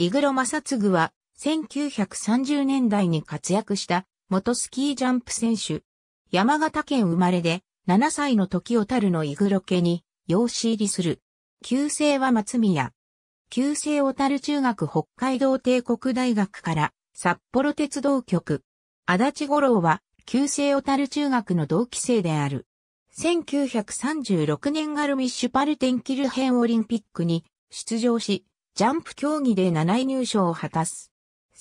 井黒正嗣は1930年代に活躍した元スキージャンプ選手。山形県生まれで7歳の時小樽の井黒家に養子入りする。旧姓は松宮。旧姓小樽中学北海道帝国大学から札幌鉄道局。足立五郎は旧姓小樽中学の同期生である。1936年ガルミッシュパルテンキルヘンオリンピックに出場し、ジャンプ競技で7位入賞を果たす。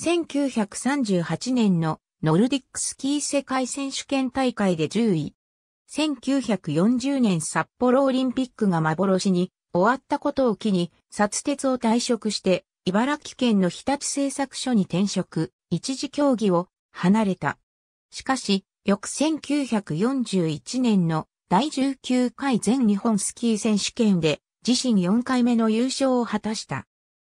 1938年のノルディックスキー世界選手権大会で10位。1940年札幌オリンピックが幻に終わったことを機に、札鉄を退職して、茨城県の日立製作所に転職、一時競技を離れた。しかし、翌1941年の第19回全日本スキー選手権で、自身4回目の優勝を果たした。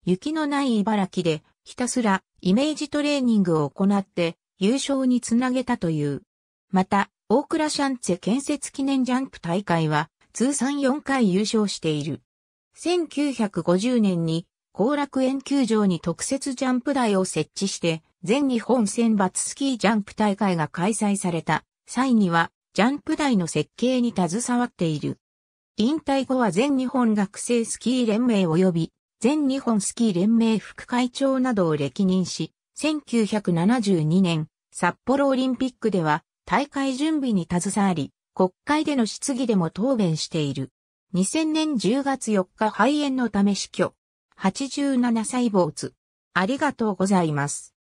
雪のない茨城で、ひたすらイメージトレーニングを行って、優勝につなげたという。また、大倉シャンツェ建設記念ジャンプ大会は、通算4回優勝している。1950年に、後楽園球場に特設ジャンプ台を設置して、全日本選抜スキージャンプ大会が開催された際には、ジャンプ台の設計に携わっている。引退後は全日本学生スキー連盟及び、全日本スキー連盟副会長などを歴任し、1972年、札幌オリンピックでは、大会準備に携わり、国会での質疑でも答弁している。2000年10月4日肺炎のため死去。87歳没。ありがとうございます。